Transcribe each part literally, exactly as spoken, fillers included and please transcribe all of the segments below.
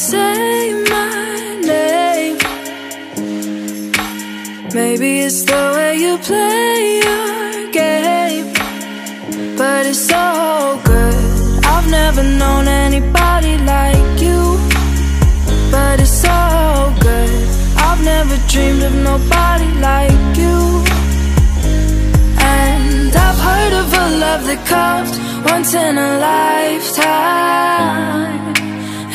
say my name. Maybe it's the way you play your game, but it's so good. I've never known anybody like you, but it's so good. I've never dreamed of nobody like you. And I've heard of a love that comes once in a lifetime,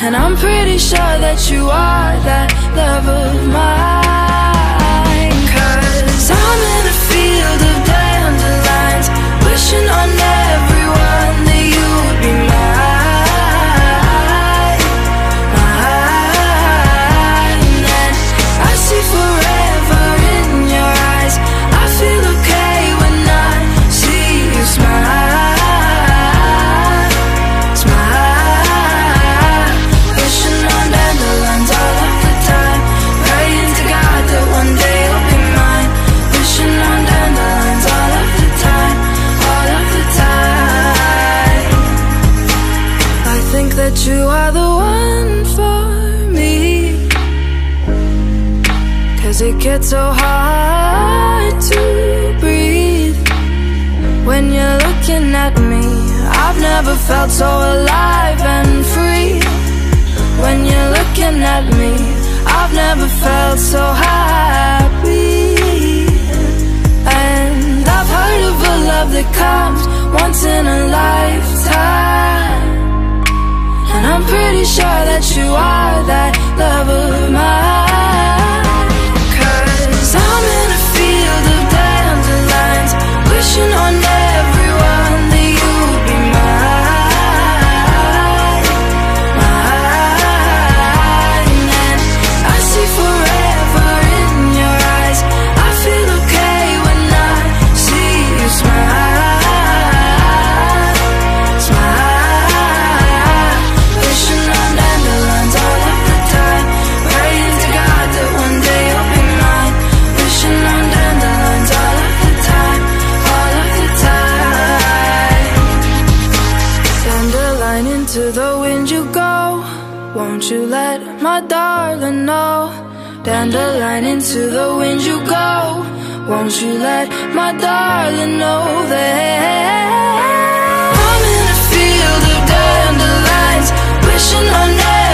and I'm pretty sure that you are that love of mine. 'Cause I'm in a field of dandelions, wishing on everyone that you would be mine, mine. And I see forever in your eyes. I feel okay when I see you smile. You are the one for me, 'cause it gets so hard to breathe when you're looking at me. I've never felt so alive and free when you're looking at me. I've never felt so happy. And I've heard of a love that comes once in a lifetime, and I'm pretty sure that you are that love of mine. 'Cause I'm in a field of dandelions, wishing on everyone that you would be mine, mine. And I see forever in your eyes. I feel okay when I see you smile. To the wind you go, won't you let my darling know? Dandelion, into the wind you go, won't you let my darling know that I'm in a field of dandelions, wishing on.